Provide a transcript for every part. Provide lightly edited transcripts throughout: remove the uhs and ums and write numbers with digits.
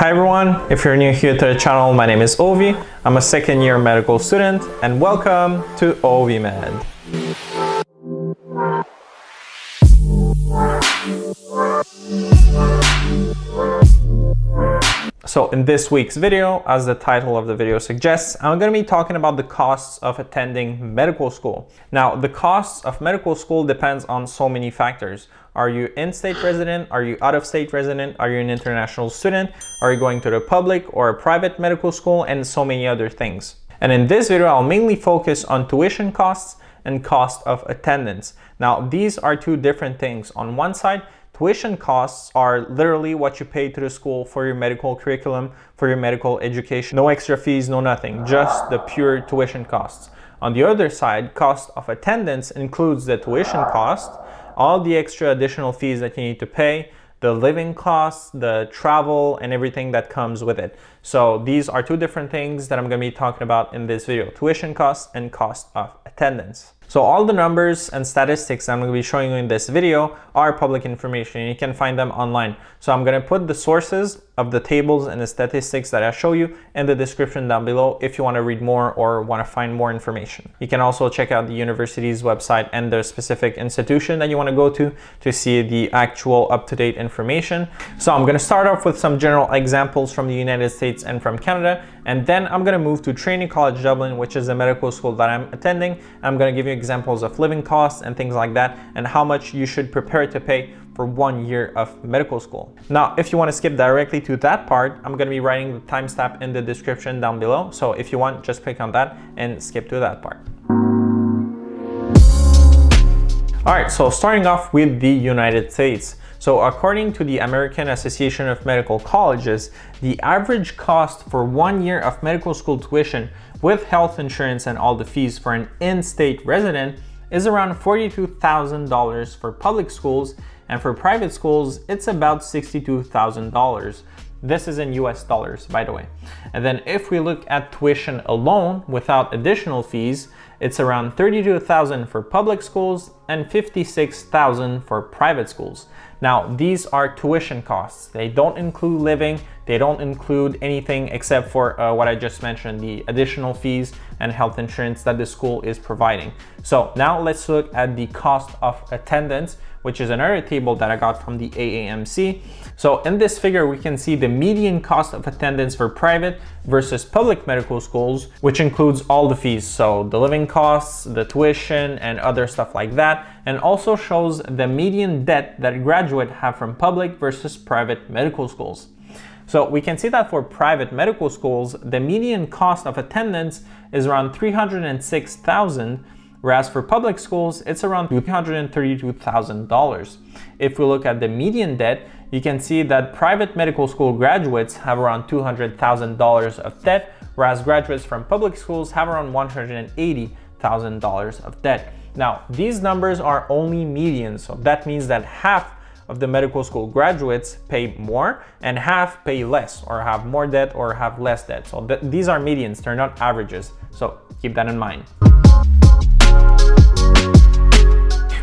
Hi everyone, if you're new here to the channel, my name is Ovi. I'm a second year medical student and welcome to Ovi Med. So in this week's video, as the title of the video suggests, I'm going to be talking about the costs of attending medical school. Now, the costs of medical school depends on so many factors. Are you in-state resident? Are you out-of-state resident? Are you an international student? Are you going to the public or a private medical school? And so many other things. And in this video, I'll mainly focus on tuition costs and cost of attendance. Now, these are two different things. On one side, tuition costs are literally what you pay to the school for your medical curriculum, for your medical education. No extra fees, no nothing, just the pure tuition costs. On the other side, cost of attendance includes the tuition cost, all the extra additional fees that you need to pay, the living costs, the travel, and everything that comes with it. So these are two different things that I'm going to be talking about in this video, tuition costs and cost of attendance. So all the numbers and statistics I'm going to be showing you in this video are public information. You can find them online. So I'm going to put the sources of the tables and the statistics that I show you in the description down below if you want to read more or want to find more information. You can also check out the university's website and the specific institution that you want to go to see the actual up-to-date information. So I'm going to start off with some general examples from the United States and from Canada, and then I'm going to move to Trinity College Dublin, which is the medical school that I'm attending. I'm going to give you examples of living costs and things like that, and how much you should prepare to pay for 1 year of medical school. Now, if you want to skip directly to that part, I'm going to be writing the timestamp in the description down below. So if you want, just click on that and skip to that part. All right, so starting off with the United States. So according to the American Association of Medical Colleges, the average cost for 1 year of medical school tuition with health insurance and all the fees for an in-state resident is around $42,000 for public schools, and for private schools, it's about $62,000. This is in US dollars, by the way. And then if we look at tuition alone without additional fees, it's around $32,000 for public schools and $56,000 for private schools. Now, these are tuition costs. They don't include living, they don't include anything except for what I just mentioned, the additional fees and health insurance that the school is providing. So now let's look at the cost of attendance, which is another table that I got from the AAMC. So in this figure, we can see the median cost of attendance for private versus public medical schools, which includes all the fees. So the living costs, the tuition, and other stuff like that, and also shows the median debt that graduates have from public versus private medical schools. So we can see that for private medical schools, the median cost of attendance is around $306,000, whereas for public schools, it's around $232,000. If we look at the median debt, you can see that private medical school graduates have around $200,000 of debt, whereas graduates from public schools have around $180,000 of debt. Now, these numbers are only medians, so that means that half of the medical school graduates pay more and half pay less, or have more debt or have less debt. So these are medians, they're not averages. So keep that in mind.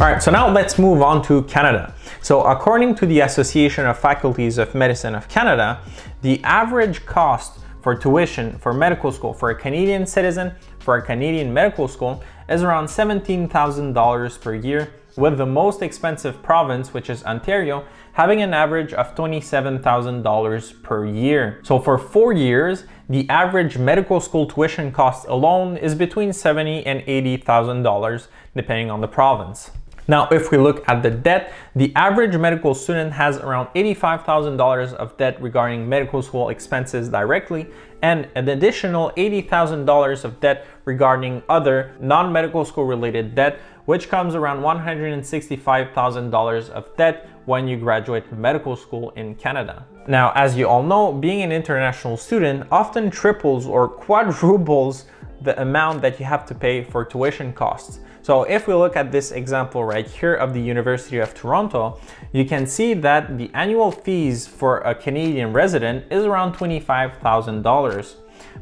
All right, so now let's move on to Canada. So according to the Association of Faculties of Medicine of Canada, the average cost for tuition for medical school for a Canadian citizen, for a Canadian medical school, is around $17,000 per year, with the most expensive province, which is Ontario, having an average of $27,000 per year. So for 4 years, the average medical school tuition cost alone is between $70,000 and $80,000, depending on the province. Now, if we look at the debt, the average medical student has around $85,000 of debt regarding medical school expenses directly, and an additional $80,000 of debt regarding other non-medical school related debt, which comes around $165,000 of debt when you graduate medical school in Canada. Now, as you all know, being an international student often triples or quadruples the amount that you have to pay for tuition costs. So if we look at this example right here of the University of Toronto, you can see that the annual fees for a Canadian resident is around $25,000.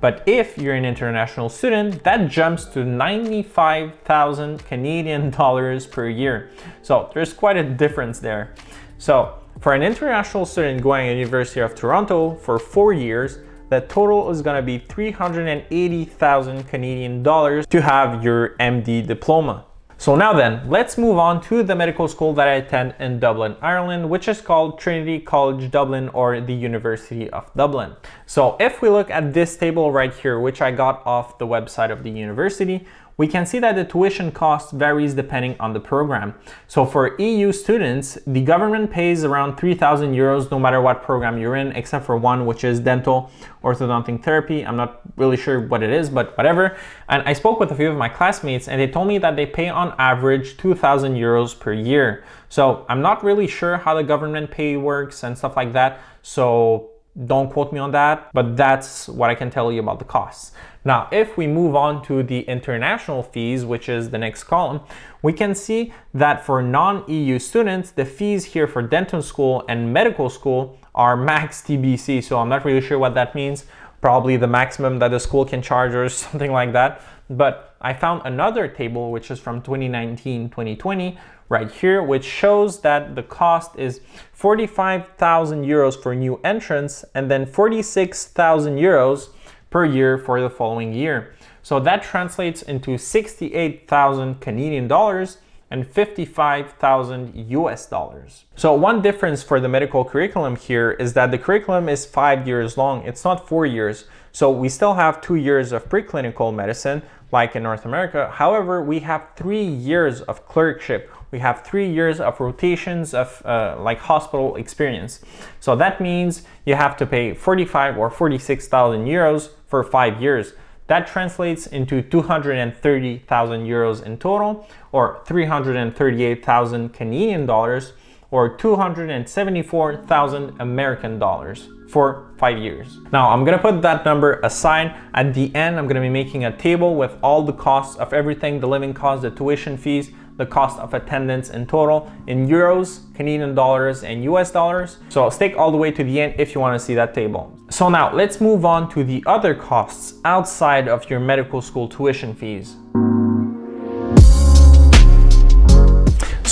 But if you're an international student, that jumps to $95,000 Canadian dollars per year. So there's quite a difference there. So For an international student going to University of Toronto for 4 years, the total is going to be 380,000 Canadian dollars to have your MD diploma. So now then, let's move on to the medical school that I attend in Dublin, Ireland, which is called Trinity College Dublin, or the University of Dublin. So if we look at this table right here, which I got off the website of the university, we can see that the tuition cost varies depending on the program. So for EU students, the government pays around 3,000 euros no matter what program you're in, except for one, which is dental orthodontic therapy. I'm not really sure what it is, but whatever. And I spoke with a few of my classmates and they told me that they pay on average 2,000 euros per year. So I'm not really sure how the government pay works and stuff like that. So don't quote me on that, but that's what I can tell you about the costs. Now, if we move on to the international fees, which is the next column, we can see that for non-EU students, the fees here for dental school and medical school are max TBC. So I'm not really sure what that means. Probably the maximum that the school can charge or something like that. But I found another table, which is from 2019-2020 right here, which shows that the cost is 45,000 euros for new entrants and then 46,000 euros per year for the following year. So that translates into 68,000 Canadian dollars and 55,000 US dollars. So one difference for the medical curriculum here is that the curriculum is 5 years long. It's not 4 years. So we still have 2 years of preclinical medicine, like in North America. However, we have 3 years of clerkship. We have 3 years of rotations of like hospital experience. So that means you have to pay 45 or 46,000 euros for 5 years. That translates into 230,000 euros in total, or 338,000 Canadian dollars, or 274,000 American dollars for 5 years. Now, I'm gonna put that number aside. At the end, I'm gonna be making a table with all the costs of everything, the living costs, the tuition fees, the cost of attendance in total in euros, Canadian dollars, and US dollars. So stick all the way to the end if you want to see that table. So now let's move on to the other costs outside of your medical school tuition fees.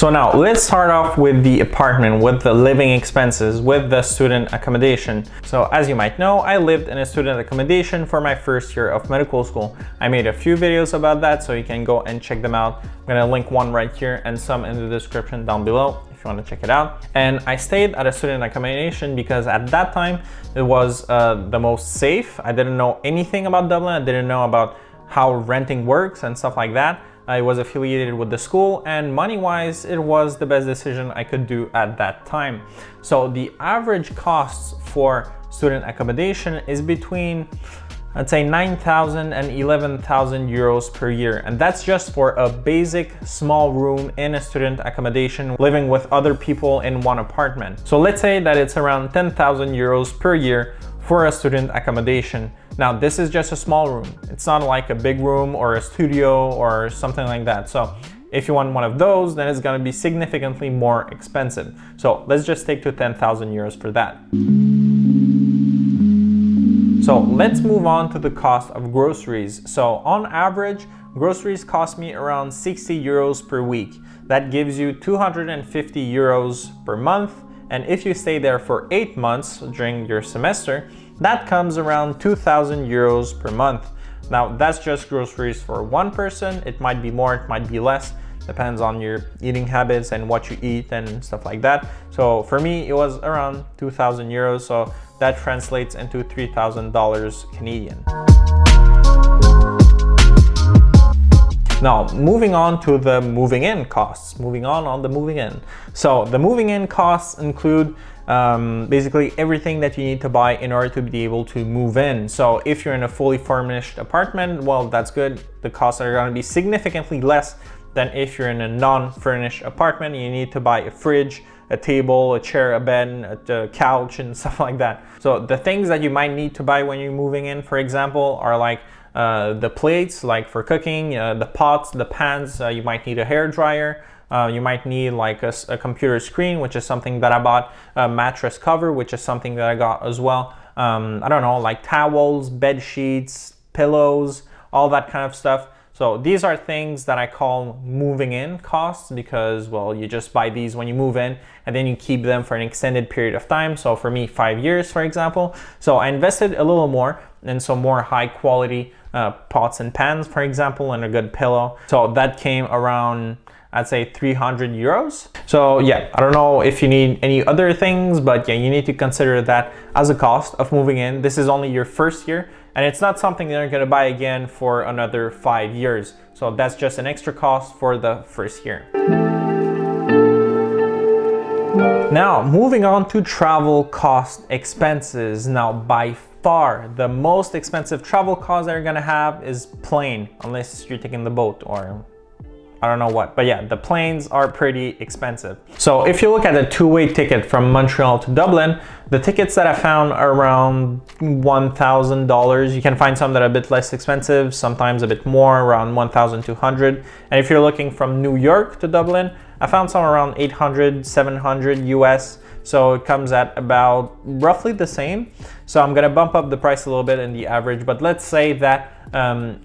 So now let's start off with the apartment, with the living expenses, with the student accommodation. So as you might know, I lived in a student accommodation for my first year of medical school. I made a few videos about that, so you can go and check them out. I'm gonna link one right here and some in the description down below if you want to check it out. And I stayed at a student accommodation because at that time it was the most safe. I didn't know anything about Dublin. I didn't know about how renting works and stuff like that. I was affiliated with the school, and money-wise, it was the best decision I could do at that time. So the average costs for student accommodation is between, I'd say, 9,000 and 11,000 euros per year. And that's just for a basic small room in a student accommodation, living with other people in one apartment. So let's say that it's around 10,000 euros per year for a student accommodation. Now, this is just a small room. It's not like a big room or a studio or something like that. So if you want one of those, then it's going to be significantly more expensive. So let's just stick to 10,000 euros for that. So let's move on to the cost of groceries. So on average, groceries cost me around 60 euros per week. That gives you 250 euros per month. And if you stay there for 8 months during your semester, that comes around 2,000 euros per month. Now, that's just groceries for one person. It might be more, it might be less. Depends on your eating habits and what you eat and stuff like that. So for me, it was around 2,000 euros. So that translates into $3,000 Canadian. Now, moving on to the moving in costs, So the moving in costs include basically everything that you need to buy in order to be able to move in. So if you're in a fully furnished apartment, well, that's good. The costs are gonna be significantly less than if you're in a non-furnished apartment. You need to buy a fridge, a table, a chair, a bed, a couch, and stuff like that. So the things that you might need to buy when you're moving in, for example, are like the plates, like for cooking, the pots, the pans. You might need a hairdryer. You might need like a computer screen, which is something that I bought, a mattress cover, which is something that I got as well. I don't know, like towels, bed sheets, pillows, all that kind of stuff. So these are things that I call moving in costs because, well, you just buy these when you move in and then you keep them for an extended period of time. So for me, 5 years, for example. So I invested a little more in some more high quality pots and pans, for example, and a good pillow. So that came around, I'd say 300 euros. So yeah, I don't know if you need any other things, but yeah, you need to consider that as a cost of moving in. This is only your first year. And it's not something that you're gonna buy again for another 5 years. So that's just an extra cost for the first year. Now, moving on to travel cost expenses. Now, by far, the most expensive travel cost that you're gonna have is plane, unless you're taking the boat or I don't know what, but yeah, the planes are pretty expensive. So if you look at the two-way ticket from Montreal to Dublin, the tickets that I found are around $1,000. You can find some that are a bit less expensive, sometimes a bit more, around $1,200. And if you're looking from New York to Dublin, I found some around 800, 700 US. So it comes at about roughly the same. So I'm gonna bump up the price a little bit in the average, but let's say that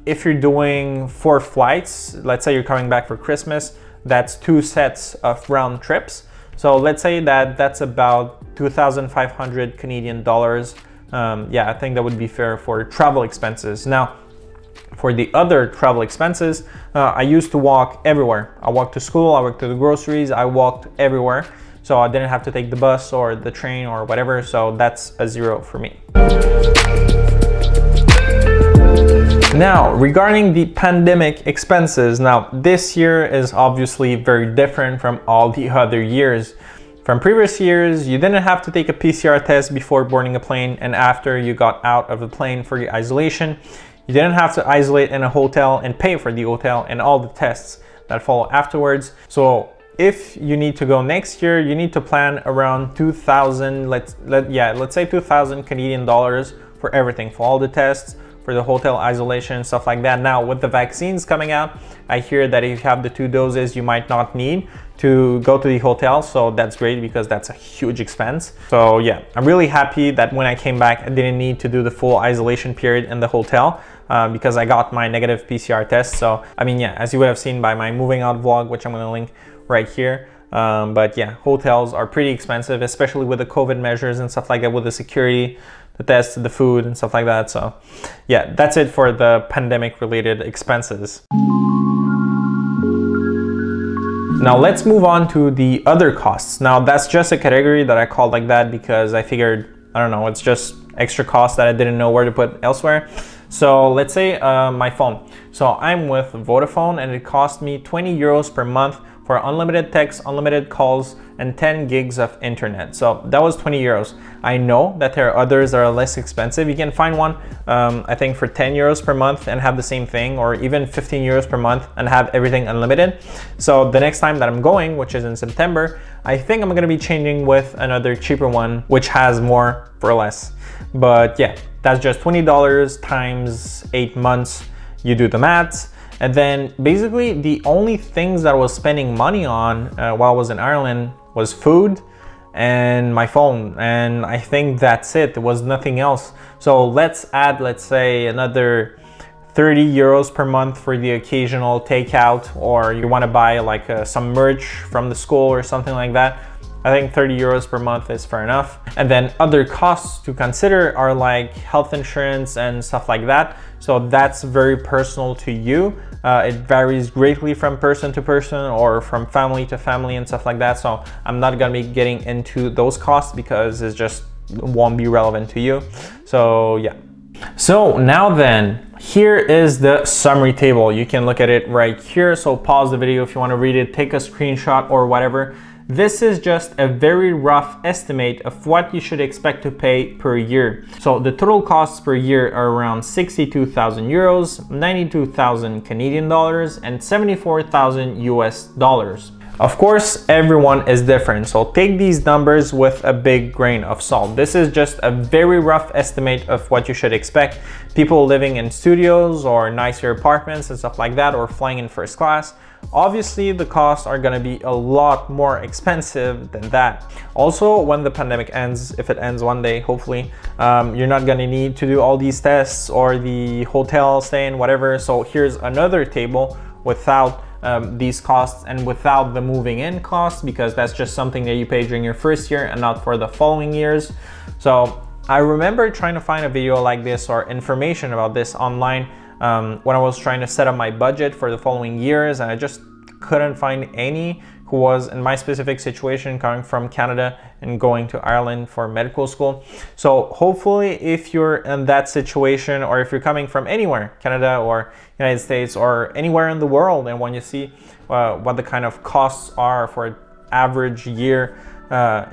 if you're doing 4 flights, let's say you're coming back for Christmas, that's 2 sets of round trips. So let's say that that's about 2,500 Canadian dollars. Yeah, I think that would be fair for travel expenses. Now, for the other travel expenses, I used to walk everywhere. I walked to school, I walked to the groceries, I walked everywhere. So I didn't have to take the bus or the train or whatever. So that's a zero for me. Now, regarding the pandemic expenses, now this year is obviously very different from all the other years. From previous years, you didn't have to take a PCR test before boarding a plane and after you got out of the plane for your isolation. You didn't have to isolate in a hotel and pay for the hotel and all the tests that follow afterwards. So if you need to go next year, you need to plan around 2,000, let's say 2,000 Canadian dollars for everything, for all the tests, for the hotel isolation, stuff like that. Now, with the vaccines coming out, I hear that if you have the 2 doses, you might not need to go to the hotel. So that's great because that's a huge expense. So yeah, I'm really happy that when I came back, I didn't need to do the full isolation period in the hotel because I got my negative PCR test. So, I mean, yeah, as you would have seen by my moving out vlog, which I'm gonna link right here. But yeah, hotels are pretty expensive, especially with the COVID measures and stuff like that, with the security, the tests, the food and stuff like that. So yeah, that's it for the pandemic related expenses. Now let's move on to the other costs. Now that's just a category that I called like that because I figured, I don't know, it's just extra costs that I didn't know where to put elsewhere. So let's say my phone. So I'm with Vodafone and it cost me 20 euros per month for unlimited text, unlimited calls, and 10 gigs of internet. So that was 20 euros. I know that there are others that are less expensive. You can find one, I think for 10 euros per month and have the same thing, or even 15 euros per month and have everything unlimited. So the next time that I'm going, which is in September, I think I'm gonna be changing with another cheaper one, which has more for less. But yeah, that's just $20 times 8 months. You do the maths. And then basically the only things that I was spending money on while I was in Ireland was food and my phone. And I think that's it. There was nothing else. So let's add, let's say, another 30 euros per month for the occasional takeout, or you want to buy like some merch from the school or something like that. I think 30 euros per month is fair enough. And then other costs to consider are like health insurance and stuff like that. So that's very personal to you. It varies greatly from person to person or from family to family and stuff like that. So I'm not gonna be getting into those costs because it just won't be relevant to you. So yeah. So now then, here is the summary table. You can look at it right here. So pause the video if you wanna read it, take a screenshot or whatever. This is just a very rough estimate of what you should expect to pay per year. So the total costs per year are around 62,000 euros, 92,000 Canadian dollars, and 74,000 US dollars. Of course, everyone is different, so take these numbers with a big grain of salt. This is just a very rough estimate of what you should expect. People living in studios or nicer apartments and stuff like that, or flying in first class, obviously the costs are going to be a lot more expensive than that. Also, when the pandemic ends, if it ends one day, hopefully, you're not going to need to do all these tests or the hotel stay and whatever. So here's another table without these costs and without the moving in costs, because that's just something that you pay during your first year and not for the following years. So I remember trying to find a video like this or information about this online when I was trying to set up my budget for the following years, and I just couldn't find any who was in my specific situation, coming from Canada and going to Ireland for medical school. So hopefully, if you're in that situation, or if you're coming from anywhere, Canada or United States or anywhere in the world, and when you see what the kind of costs are for an average year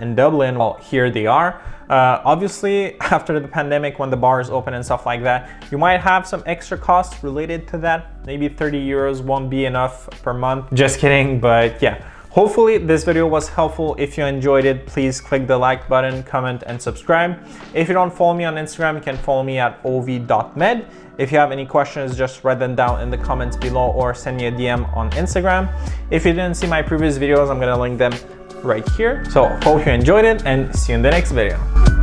in Dublin, well, here they are. Obviously, after the pandemic, when the bars open and stuff like that, you might have some extra costs related to that. Maybe 30 euros won't be enough per month. Just kidding, but yeah. Hopefully this video was helpful. If you enjoyed it, please click the like button, comment and subscribe. If you don't follow me on Instagram, you can follow me at ov.med. If you have any questions, just write them down in the comments below or send me a DM on Instagram. If you didn't see my previous videos, I'm gonna link them right here. So hope you enjoyed it and see you in the next video.